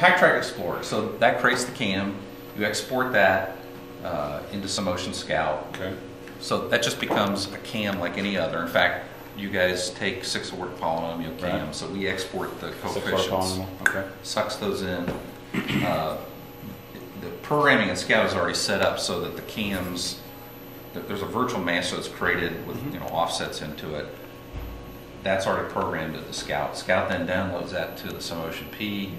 PackTrak Explorer. So that creates the CAM. You export that into Simotion Scout. Okay. So that just becomes a CAM like any other. In fact, you guys take 6 order polynomial CAM, right. So we export the coefficients. Okay. Sucks those in. The programming in Scout is already set up so that the CAMs, there's a virtual master that's created with offsets into it. That's already programmed at the Scout. Scout then downloads that to the Simotion P,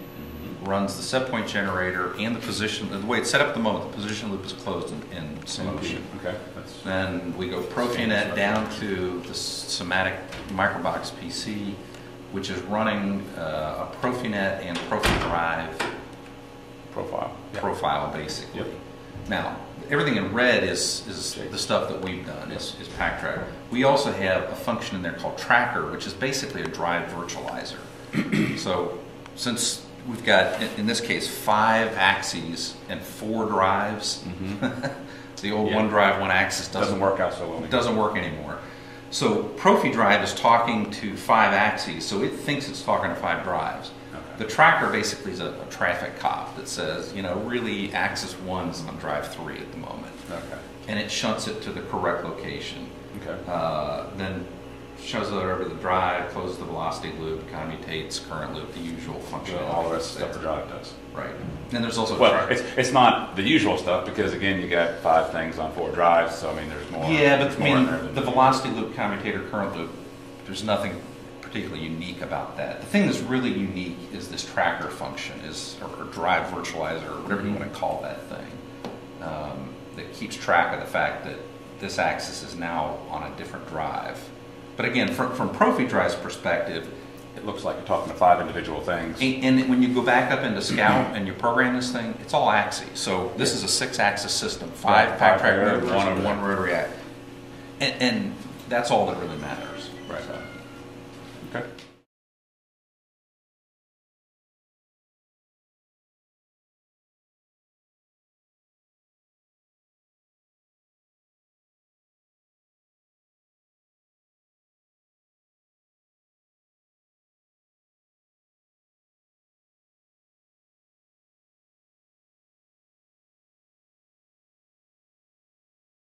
runs the set point generator and the position. The way it's set up at the moment, the position loop is closed in Simotion. Okay. Then we go Profinet down to the Simatic microbox PC, which is running a Profinet and ProfiDrive profile. Yep. Profile basically. Yep. Now, everything in red is the stuff that we've done, is PackTrak. We also have a function in there called Tracker, which is basically a drive virtualizer. So since we've got, in this case, 5 axes and 4 drives, the old one drive, one axis doesn't work out so well anymore. It doesn't work anymore. So ProfiDrive is talking to 5 axes, so it thinks it's talking to 5 drives. The tracker basically is a traffic cop that says, you know, really axis 1's on drive 3 at the moment. Okay. And it shunts it to the correct location. Okay. Then shows it over the drive, closes the velocity loop, commutates current loop, the usual function. All the rest of the stuff the drive does. Right. And there's also it's not the usual stuff because, again, you got 5 things on 4 drives, so, I mean, there's more. Yeah, but, I mean, the velocity loop, commutator, current loop, there's nothing particularly unique about that. The thing that's really unique is this tracker function, or drive virtualizer, or whatever you want to call that thing, that keeps track of the fact that this axis is now on a different drive. But again, from ProfiDrive's perspective, it looks like you're talking to 5 individual things. And when you go back up into Scout and you program this thing, it's all axes. So this is a 6-axis system, 5 PackTrak rotors, 1 rotary axis, and that's all that really matters. Right. Okay.